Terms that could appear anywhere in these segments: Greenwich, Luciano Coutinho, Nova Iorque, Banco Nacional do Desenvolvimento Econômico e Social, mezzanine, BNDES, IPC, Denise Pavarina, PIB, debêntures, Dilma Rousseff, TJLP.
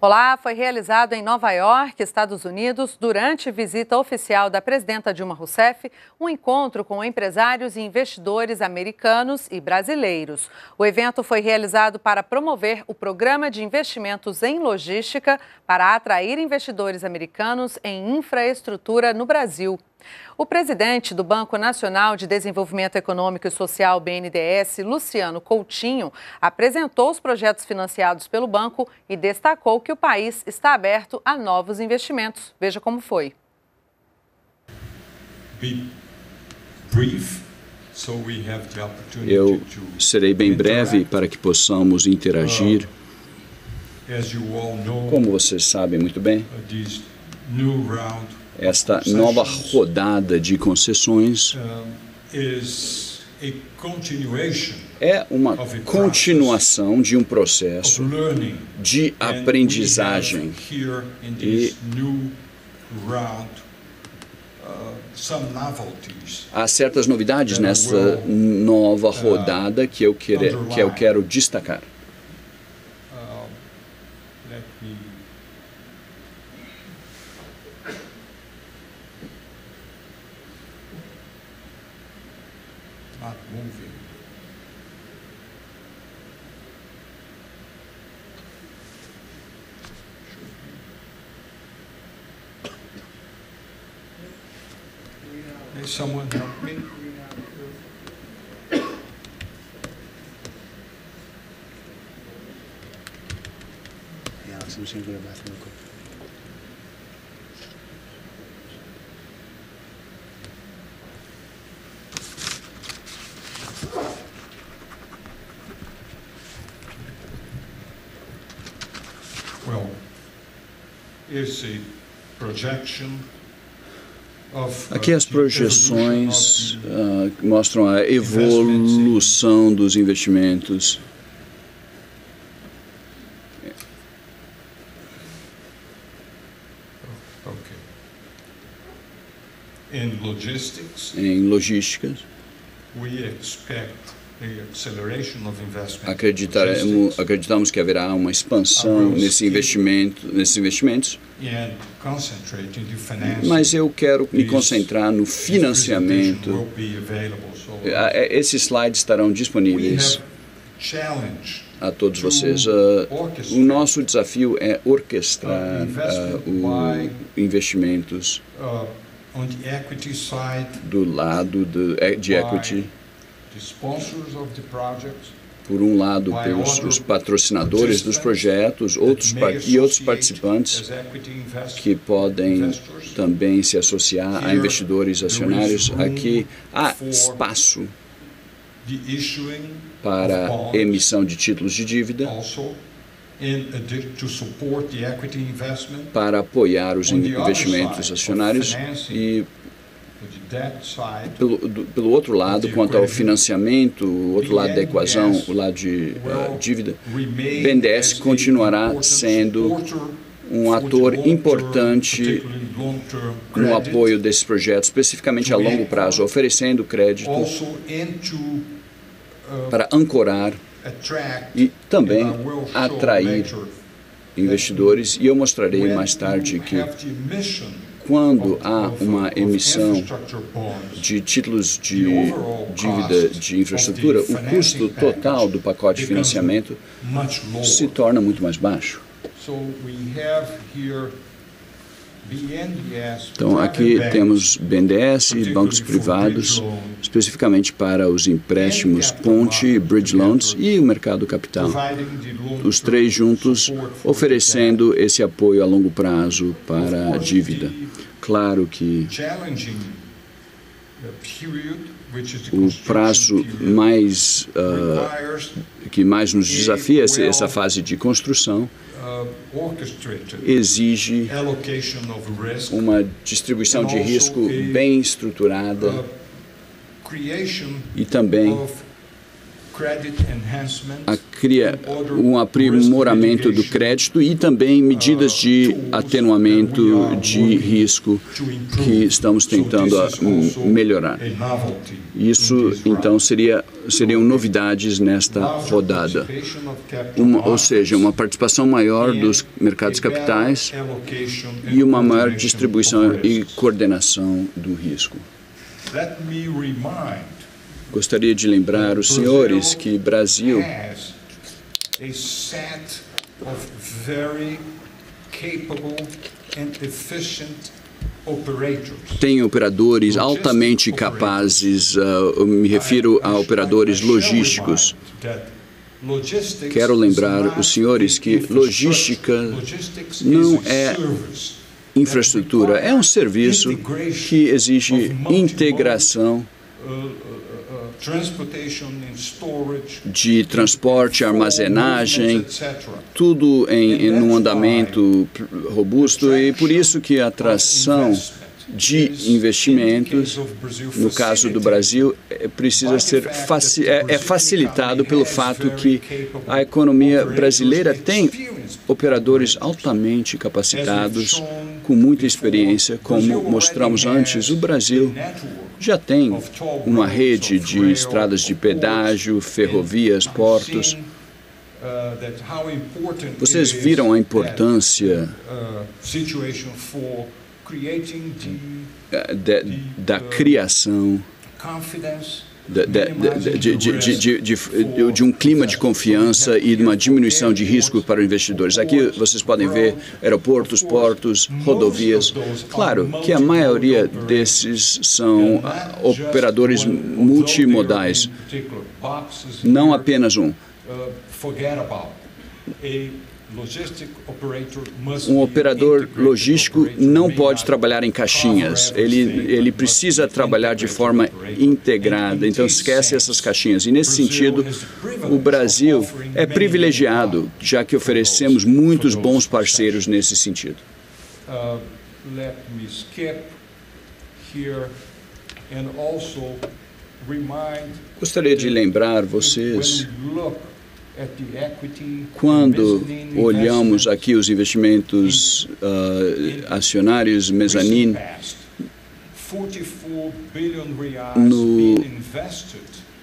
Olá, foi realizado em Nova York, Estados Unidos, durante visita oficial da presidenta Dilma Rousseff, um encontro com empresários e investidores americanos e brasileiros. O evento foi realizado para promover o programa de investimentos em logística para atrair investidores americanos em infraestrutura no Brasil. O presidente do Banco Nacional de Desenvolvimento Econômico e Social, BNDES, Luciano Coutinho, apresentou os projetos financiados pelo banco e destacou que o país está aberto a novos investimentos. Veja como foi. Eu serei bem breve para que possamos interagir. Como vocês sabem muito bem, esta nova rodada de concessões é uma continuação de um processo de aprendizagem. E há certas novidades nessa nova rodada que eu quero destacar. Someone help me. Yeah, I'm just going to go to the bathroom real quick. Well, here's the projection. Aqui as projeções mostram a evolução dos investimentos. Em logística, acreditamos que haverá uma expansão nesses investimentos, mas eu quero me concentrar no financiamento. Esses slides estarão disponíveis a todos vocês. O nosso desafio é orquestrar os investimentos do lado de equity, por um lado pelos patrocinadores dos projetos e outros participantes que podem também se associar a investidores acionários. Aqui há espaço para emissão de títulos de dívida, para apoiar os investimentos acionários e pelo outro lado, quanto ao financiamento, o outro lado da equação, o lado de dívida, BNDES continuará sendo um ator importante no apoio desses projetos, especificamente a longo prazo, oferecendo crédito para ancorar e também atrair investidores. E eu mostrarei mais tarde que quando há uma emissão de títulos de dívida de infraestrutura, o custo total do pacote de financiamento se torna muito mais baixo. Então, aqui temos BNDES e bancos privados, especificamente para os empréstimos ponte, bridge loans e o mercado capital. Os três juntos oferecendo esse apoio a longo prazo para a dívida. Claro que o prazo que mais nos desafia, essa fase de construção, exige uma distribuição de risco bem estruturada e também a cria um aprimoramento do crédito e também medidas de atenuamento de risco que estamos tentando melhorar. Isso, então, seriam novidades nesta rodada. Ou seja, uma participação maior dos mercados capitais e uma maior distribuição e coordenação do risco. Gostaria de lembrar os senhores que o Brasil tem operadores altamente capazes, eu me refiro a operadores logísticos. Quero lembrar os senhores que logística não é infraestrutura, é um serviço que exige integração de transporte, armazenagem, tudo em um andamento robusto, e por isso que a atração de investimentos, no caso do Brasil, precisa ser facilitado pelo fato que a economia brasileira tem operadores altamente capacitados, com muita experiência. Como mostramos antes, o Brasil já tem uma rede de estradas de pedágio, ferrovias, portos. Vocês viram a importância da criação de um clima de confiança e de uma diminuição de risco para os investidores. Aqui vocês podem ver aeroportos, portos, rodovias. Claro que a maioria desses são operadores multimodais, não apenas um. Um operador logístico não pode trabalhar em caixinhas, ele precisa trabalhar de forma integrada, então esquece essas caixinhas. E nesse sentido, o Brasil é privilegiado, já que oferecemos muitos bons parceiros nesse sentido. Gostaria de lembrar vocês, quando olhamos aqui os investimentos acionários, mezzanine, no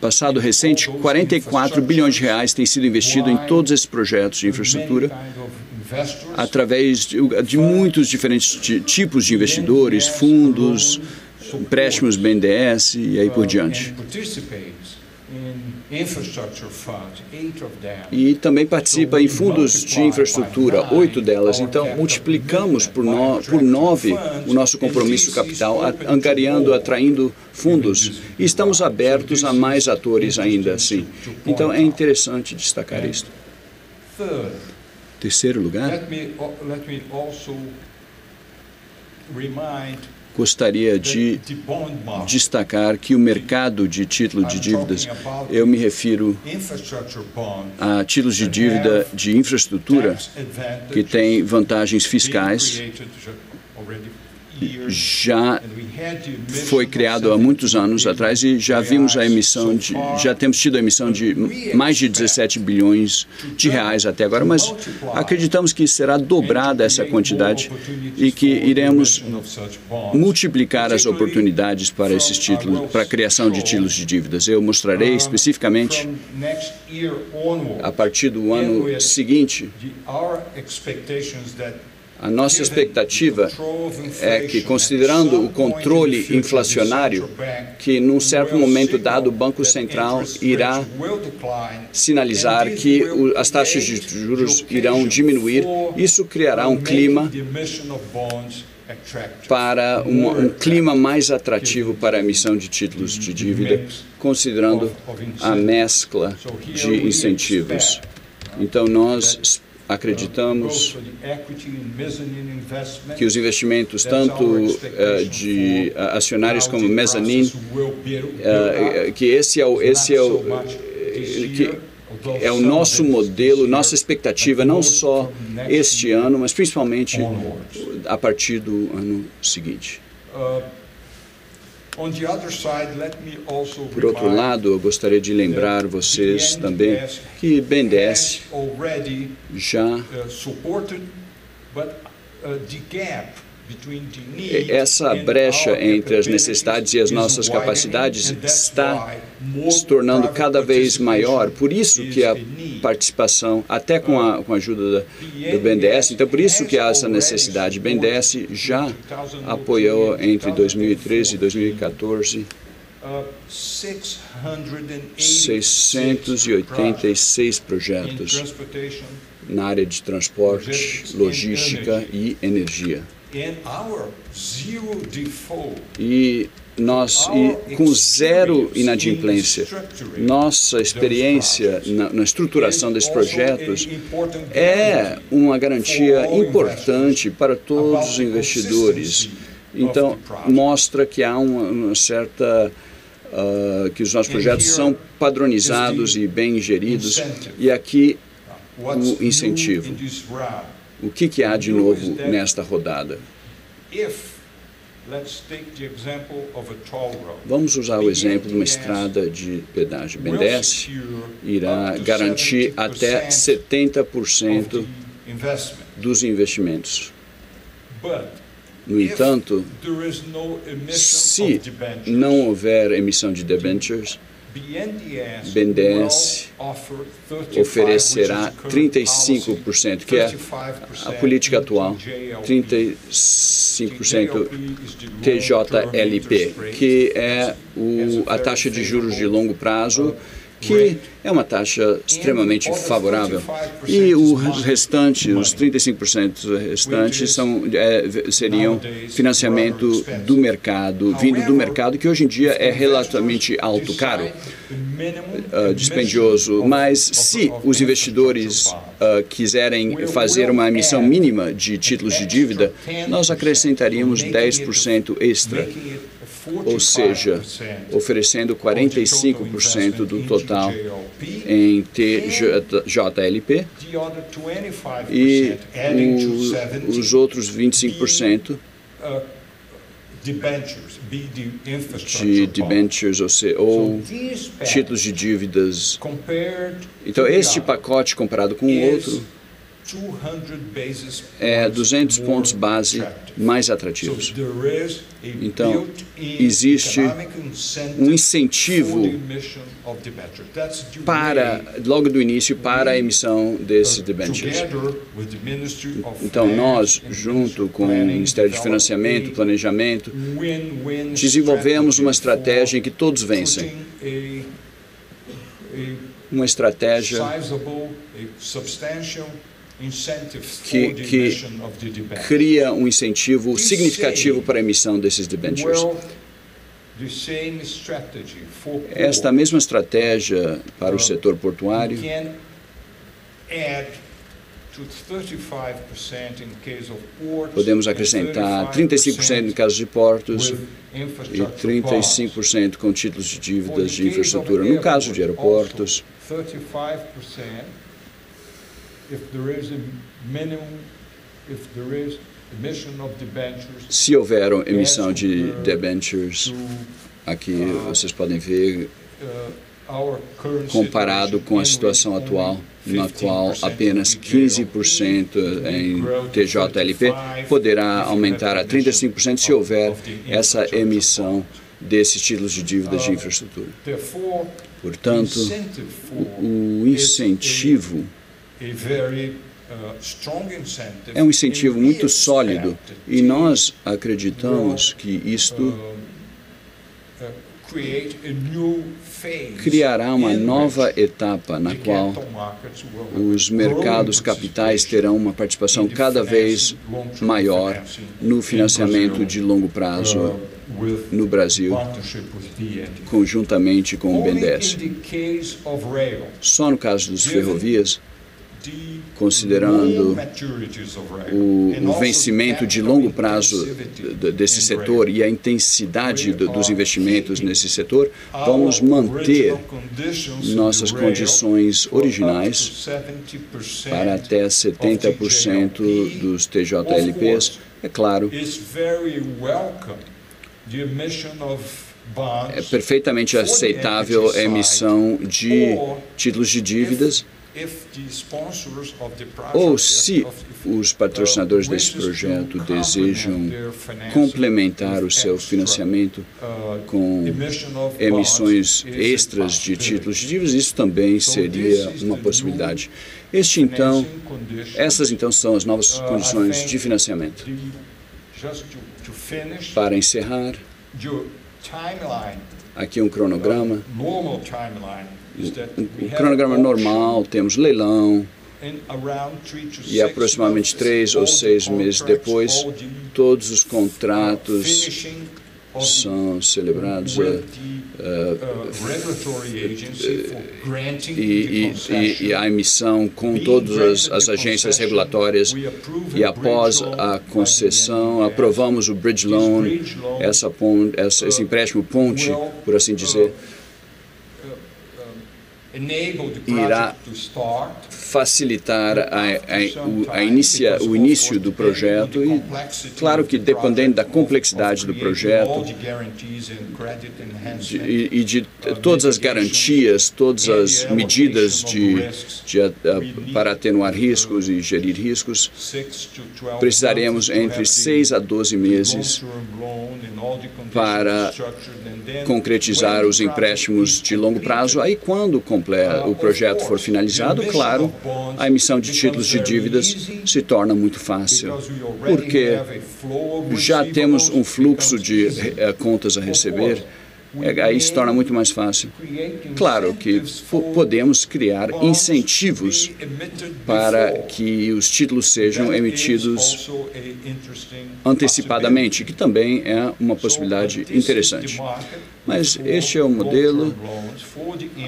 passado recente, 44 bilhões de reais têm sido investido em todos esses projetos de infraestrutura, através de muitos diferentes tipos de investidores, fundos, empréstimos BNDES e aí por diante. E também participa em fundos de infraestrutura, 8 delas. Então, multiplicamos por 9 o nosso compromisso capital, angariando, atraindo fundos. E estamos abertos a mais atores ainda assim. Então, é interessante destacar isto. Terceiro lugar, gostaria de destacar que o mercado de títulos de dívidas, eu me refiro a títulos de dívida de infraestrutura que têm vantagens fiscais, já foi criado há muitos anos atrás e já vimos a emissão de, já temos tido a emissão de mais de 17 bilhões de reais até agora, mas acreditamos que será dobrada essa quantidade e que iremos multiplicar as oportunidades para esses títulos, para a criação de títulos de dívidas. Eu mostrarei especificamente a partir do ano seguinte. A nossa expectativa é que, considerando o controle inflacionário, que num certo momento dado o Banco Central irá sinalizar que as taxas de juros irão diminuir, isso criará um clima para um clima mais atrativo para a emissão de títulos de dívida, considerando a mescla de incentivos. Então, nós esperamos, acreditamos que os investimentos, tanto de acionários como mezzanine, que esse é o nosso modelo, nossa expectativa, não só este ano, mas principalmente a partir do ano seguinte. Por outro lado, eu gostaria de lembrar vocês também que o BNDES já essa brecha entre as necessidades e as nossas capacidades está se tornando cada vez maior, por isso que a participação, até com a ajuda do BNDES, então por isso que há essa necessidade. O BNDES já apoiou entre 2013 e 2014 686 projetos na área de transporte, logística e energia. E com zero inadimplência, nossa experiência na estruturação desses projetos é uma garantia importante para todos os investidores. Então, mostra que há uma certa... que os nossos projetos são padronizados e bem geridos. E aqui o incentivo. O que há de novo nesta rodada? Vamos usar o exemplo de uma estrada de pedágio. O BNDES irá garantir até 70% dos investimentos. No entanto, se não houver emissão de debêntures, BNDES oferecerá 35%, que é a política atual, 35% TJLP, que é a taxa de juros de longo prazo, que é uma taxa extremamente favorável. E o restante, os 35% restantes, seriam financiamento do mercado, vindo do mercado, que hoje em dia é relativamente alto, caro, dispendioso. Mas se os investidores quiserem fazer uma emissão mínima de títulos de dívida, nós acrescentaríamos 10% extra, ou seja, oferecendo 45% do total em TJLP e os outros 25% de debêntures ou títulos de dívidas. Então, este pacote comparado com o outro é 200 pontos base mais atrativos. Então, existe um incentivo logo do início para a emissão desses debêntures. Então, nós, junto com o Ministério de Financiamento, Planejamento, desenvolvemos uma estratégia em que todos vencem. Uma estratégia que cria um incentivo significativo para a emissão desses debêntures. Esta mesma estratégia para o setor portuário podemos acrescentar 35% no caso de portos e 35% com títulos de dívidas de infraestrutura. No caso de aeroportos, 35%. Se houver emissão de debêntures, aqui vocês podem ver, comparado com a situação atual, na qual apenas 15% em TJLP poderá aumentar a 35% se houver essa emissão desses títulos de dívidas de infraestrutura. Portanto, o incentivo é um incentivo muito sólido e nós acreditamos que isto criará uma nova etapa na qual os mercados capitais terão uma participação cada vez maior no financiamento de longo prazo no Brasil, conjuntamente com o BNDES. Só no caso das ferrovias, considerando o vencimento de longo prazo desse setor e a intensidade dos investimentos nesse setor, vamos manter nossas condições originais para até 70% dos TJLPs. É claro É perfeitamente aceitável a emissão de títulos de dívidas, ou se os patrocinadores desse projeto desejam complementar o seu financiamento com emissões extras de títulos de dívidas, isso também seria uma possibilidade. Essas então são as novas condições de financiamento. Para encerrar, aqui um cronograma. O cronograma normal, temos leilão, e aproximadamente 3 ou 6 meses depois, todos os contratos são celebrados e a emissão com todas as agências regulatórias, e após a concessão aprovamos o bridge loan, esse empréstimo ponte, por assim dizer, irá facilitar o início do projeto, e claro que dependendo da complexidade do projeto e de todas as garantias, todas as medidas para atenuar riscos e gerir riscos, precisaremos entre 6 a 12 meses para concretizar os empréstimos de longo prazo. Aí, quando o projeto for finalizado, claro, a emissão de títulos de dívidas se torna muito fácil, porque já temos um fluxo de contas a receber, aí se torna muito mais fácil. Claro que podemos criar incentivos para que os títulos sejam emitidos antecipadamente, que também é uma possibilidade interessante. Mas este é o modelo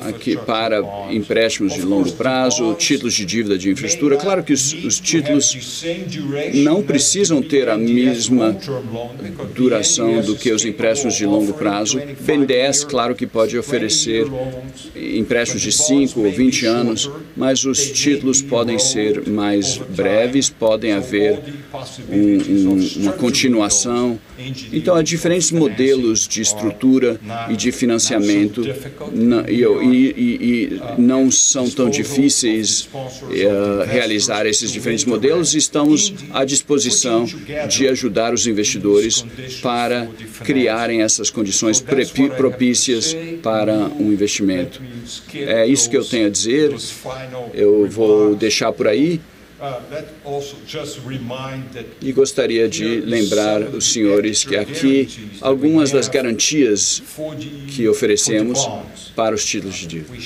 aqui para empréstimos de longo prazo, títulos de dívida de infraestrutura. Claro que os títulos não precisam ter a mesma duração do que os empréstimos de longo prazo. BNDES, claro que pode oferecer empréstimos de 5 ou 20 anos, mas os títulos podem ser mais breves, podem haver uma continuação. Então, há diferentes modelos de estrutura e de financiamento, e não são tão difíceis realizar esses diferentes modelos. Estamos à disposição de ajudar os investidores para criarem essas condições propícias para um investimento. É isso que eu tenho a dizer. Eu vou deixar por aí. E gostaria de lembrar os senhores que aqui algumas das garantias que oferecemos para os títulos de dívida.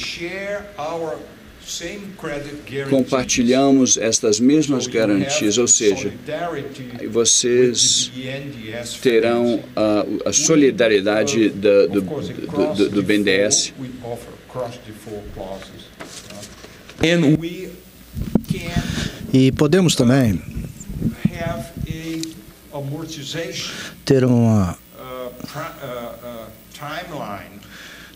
Compartilhamos estas mesmas garantias, ou seja, vocês terão a solidariedade do BNDES. E podemos também ter uma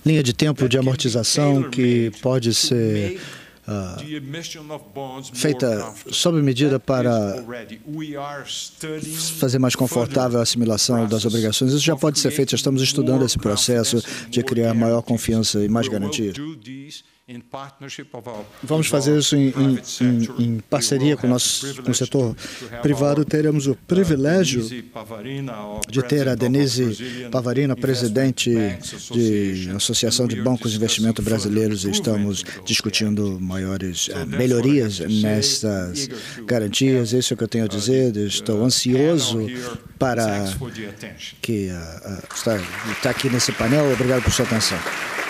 linha de tempo de amortização que pode ser feita sob medida para fazer mais confortável a assimilação das obrigações. Isso já pode ser feito, já estamos estudando esse processo de criar maior confiança e mais garantia. Vamos fazer isso em parceria com o setor privado. Teremos o privilégio de ter a Denise Pavarina, presidente da Associação de Bancos de Investimento Brasileiros, e estamos discutindo maiores melhorias nessas garantias. Isso é o que eu tenho a dizer. Estou ansioso para estar aqui nesse painel. Obrigado por sua atenção.